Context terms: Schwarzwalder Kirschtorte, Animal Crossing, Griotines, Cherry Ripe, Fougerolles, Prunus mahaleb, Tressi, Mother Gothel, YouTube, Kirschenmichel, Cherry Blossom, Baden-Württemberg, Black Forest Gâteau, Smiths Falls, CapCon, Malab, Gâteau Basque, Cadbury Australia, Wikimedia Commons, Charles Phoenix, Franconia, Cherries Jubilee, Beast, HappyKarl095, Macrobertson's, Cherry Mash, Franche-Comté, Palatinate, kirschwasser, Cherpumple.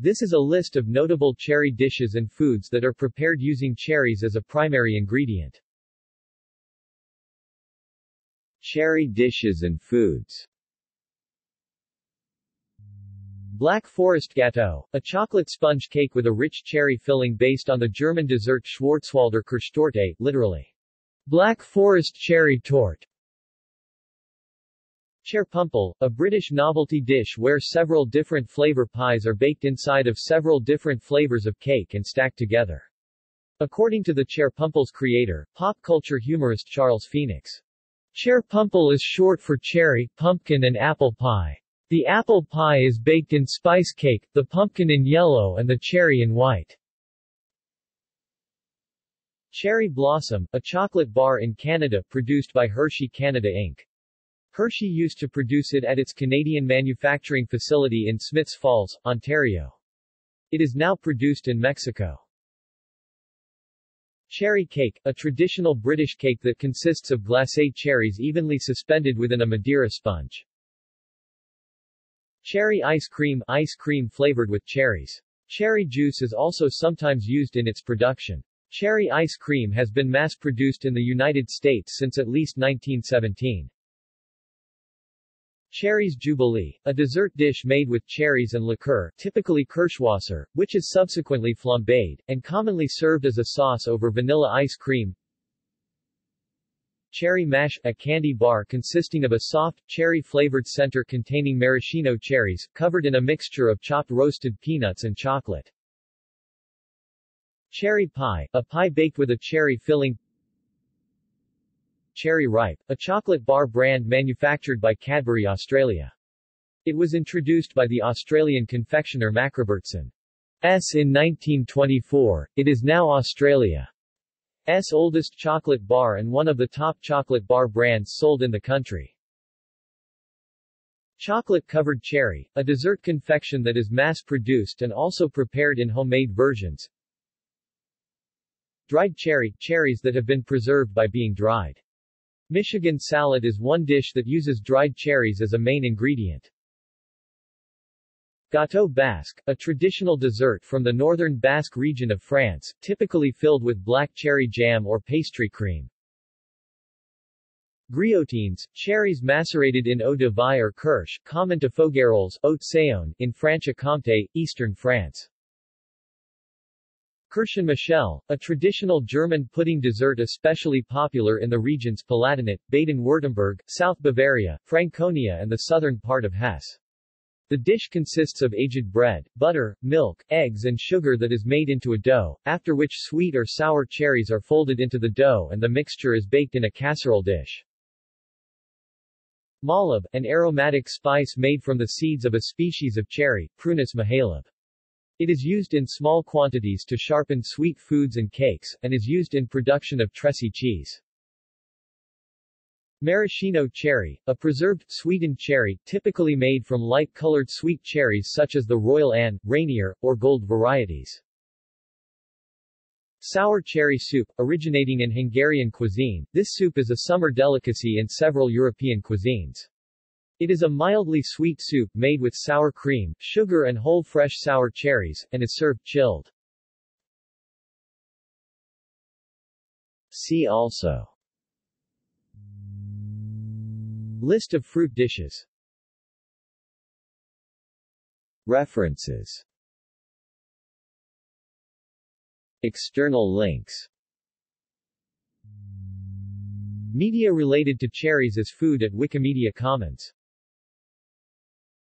This is a list of notable cherry dishes and foods that are prepared using cherries as a primary ingredient. Cherry dishes and foods. Black Forest Gâteau, a chocolate sponge cake with a rich cherry filling based on the German dessert Schwarzwalder Kirschtorte, literally, Black Forest Cherry Torte. Cherpumple, a British novelty dish where several different flavor pies are baked inside of several different flavors of cake and stacked together. According to the Cherpumple's creator, pop culture humorist Charles Phoenix, Cherpumple is short for cherry, pumpkin and apple pie. The apple pie is baked in spice cake, the pumpkin in yellow and the cherry in white. Cherry Blossom, a chocolate bar in Canada produced by Hershey Canada Inc. Hershey used to produce it at its Canadian manufacturing facility in Smiths Falls, Ontario. It is now produced in Mexico. Cherry cake, a traditional British cake that consists of glacé cherries evenly suspended within a Madeira sponge. Cherry ice cream flavored with cherries. Cherry juice is also sometimes used in its production. Cherry ice cream has been mass-produced in the United States since at least 1917. Cherries Jubilee, a dessert dish made with cherries and liqueur, typically kirschwasser, which is subsequently flambéed, and commonly served as a sauce over vanilla ice cream. Cherry Mash, a candy bar consisting of a soft, cherry-flavored center containing maraschino cherries, covered in a mixture of chopped roasted peanuts and chocolate. Cherry Pie, a pie baked with a cherry filling. Cherry Ripe, a chocolate bar brand manufactured by Cadbury Australia. It was introduced by the Australian confectioner Macrobertson's in 1924. It is now Australia's oldest chocolate bar and one of the top chocolate bar brands sold in the country. Chocolate-covered cherry, a dessert confection that is mass-produced and also prepared in homemade versions. Dried cherry, cherries that have been preserved by being dried. Michigan salad is one dish that uses dried cherries as a main ingredient. Gâteau Basque, a traditional dessert from the northern Basque region of France, typically filled with black cherry jam or pastry cream. Griotines, cherries macerated in eau de vie or kirsch, common to Fougerolles, haute saône, in Franche-Comté, eastern France. Kirschenmichel, a traditional German pudding dessert especially popular in the regions Palatinate, Baden-Württemberg, South Bavaria, Franconia and the southern part of Hesse. The dish consists of aged bread, butter, milk, eggs and sugar that is made into a dough, after which sweet or sour cherries are folded into the dough and the mixture is baked in a casserole dish. Malab, an aromatic spice made from the seeds of a species of cherry, Prunus mahaleb. It is used in small quantities to sharpen sweet foods and cakes, and is used in production of Tressi cheese. Maraschino cherry, a preserved, sweetened cherry, typically made from light-colored sweet cherries such as the Royal Anne, Rainier, or Gold varieties. Sour cherry soup, originating in Hungarian cuisine, this soup is a summer delicacy in several European cuisines. It is a mildly sweet soup made with sour cream, sugar and whole fresh sour cherries, and is served chilled. See also: List of fruit dishes. References. External links. Media related to cherries as food at Wikimedia Commons.